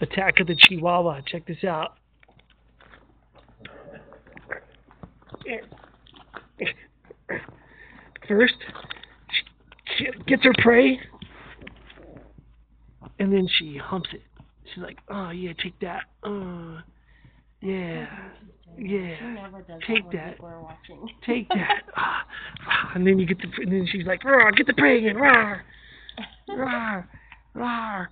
Attack of the Chihuahua. Check this out. First, she gets her prey, and then she humps it. She's like, oh, yeah, take that. Yeah, yeah, take that. Take that. And then you get the, and then she's like, rawr, get the prey again, rawr, rawr, rawr.